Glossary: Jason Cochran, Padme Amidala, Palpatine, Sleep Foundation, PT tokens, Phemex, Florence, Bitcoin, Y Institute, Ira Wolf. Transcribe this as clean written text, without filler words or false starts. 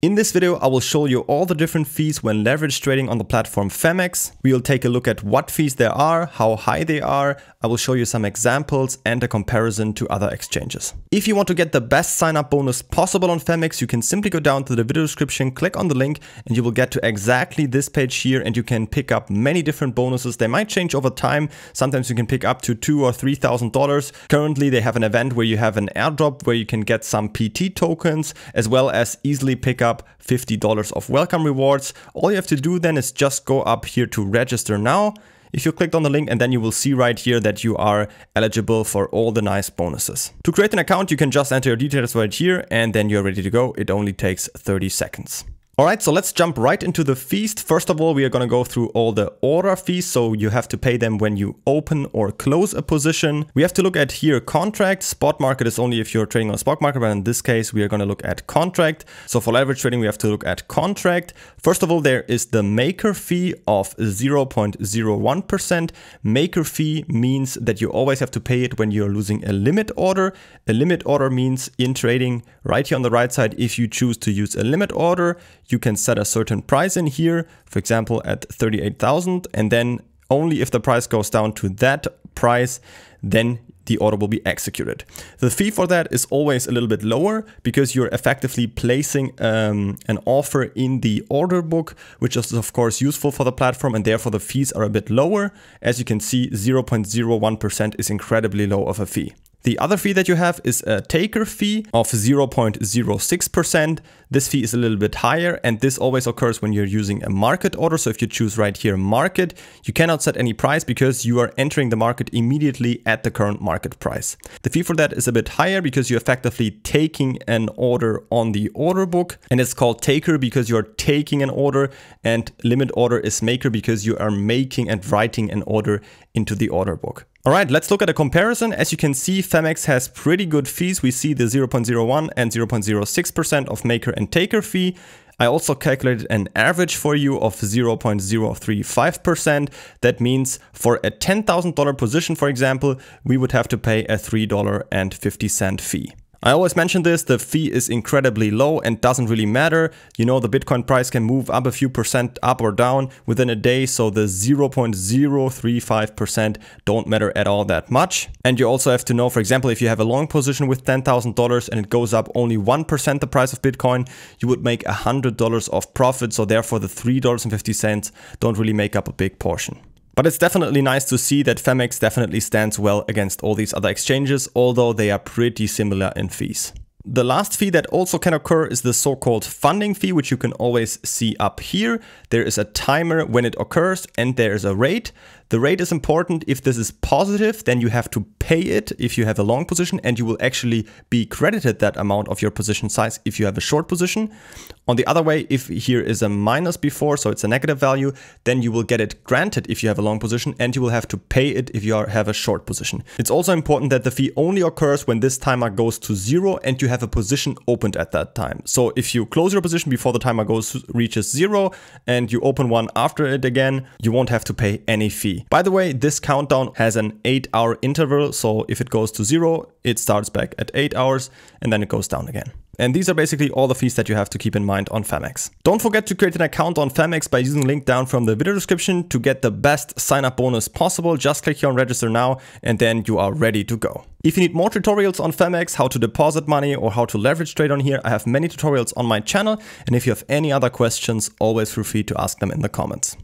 In this video, I will show you all the different fees when leverage trading on the platform Phemex. We will take a look at what fees there are, how high they are. I will show you some examples and a comparison to other exchanges. If you want to get the best sign-up bonus possible on Phemex, you can simply go down to the video description, click on the link, and you will get to exactly this page here, and you can pick up many different bonuses. They might change over time. Sometimes you can pick up to $2,000 or $3,000. Currently, they have an event where you have an airdrop where you can get some PT tokens, as well as easily pick up $50 of welcome rewards. All you have to do then is just go up here to register now. If you clicked on the link, and then you will see right here that you are eligible for all the nice bonuses. To create an account, you can just enter your details right here, and then you're ready to go. It only takes 30 seconds. All right, so let's jump right into the fees. First of all, we are going to go through all the order fees. So you have to pay them when you open or close a position. We have to look at here contract. Spot market is only if you're trading on a spot market, but in this case, we are going to look at contract. So for leverage trading, we have to look at contract. First of all, there is the maker fee of 0.01%. Maker fee means that you always have to pay it when you're losing a limit order. A limit order means in trading right here on the right side, if you choose to use a limit order, you can set a certain price in here, for example, at 38,000. And then only if the price goes down to that price, then the order will be executed. The fee for that is always a little bit lower because you're effectively placing an offer in the order book, which is of course useful for the platform, and therefore the fees are a bit lower. As you can see, 0.01% is incredibly low of a fee. The other fee that you have is a taker fee of 0.06%. This fee is a little bit higher, and this always occurs when you're using a market order. So if you choose right here market, you cannot set any price because you are entering the market immediately at the current market price. The fee for that is a bit higher because you're effectively taking an order on the order book, and it's called taker because you're taking an order, and limit order is maker because you are making and writing an order into the order book. All right, let's look at a comparison. As you can see, Phemex has pretty good fees. We see the 0.01 and 0.06% of maker and taker fee. I also calculated an average for you of 0.035%. That means for a $10,000 position, for example, we would have to pay a $3.50 fee. I always mention this, the fee is incredibly low and doesn't really matter. You know, the Bitcoin price can move up a few percent up or down within a day. So the 0.035% don't matter at all that much. And you also have to know, for example, if you have a long position with $10,000 and it goes up only 1% the price of Bitcoin, you would make $100 of profit. So therefore the $3.50 don't really make up a big portion. But it's definitely nice to see that Phemex definitely stands well against all these other exchanges, although they are pretty similar in fees. The last fee that also can occur is the so-called funding fee, which you can always see up here. There is a timer when it occurs, and there is a rate. The rate is important. If this is positive, then you have to pay it if you have a long position, and you will actually be credited that amount of your position size if you have a short position. On the other way, if here is a minus before, so it's a negative value, then you will get it granted if you have a long position, and you will have to pay it if you have a short position. It's also important that the fee only occurs when this timer goes to zero and you have a position opened at that time. So if you close your position before the timer reaches zero and you open one after it again, you won't have to pay any fee. By the way, this countdown has an 8-hour interval. So if it goes to zero, it starts back at 8 hours and then it goes down again. And these are basically all the fees that you have to keep in mind on Phemex. Don't forget to create an account on Phemex by using the link down from the video description to get the best sign-up bonus possible. Just click here on register now, and then you are ready to go. If you need more tutorials on Phemex, how to deposit money or how to leverage trade on here, I have many tutorials on my channel. And if you have any other questions, always feel free to ask them in the comments.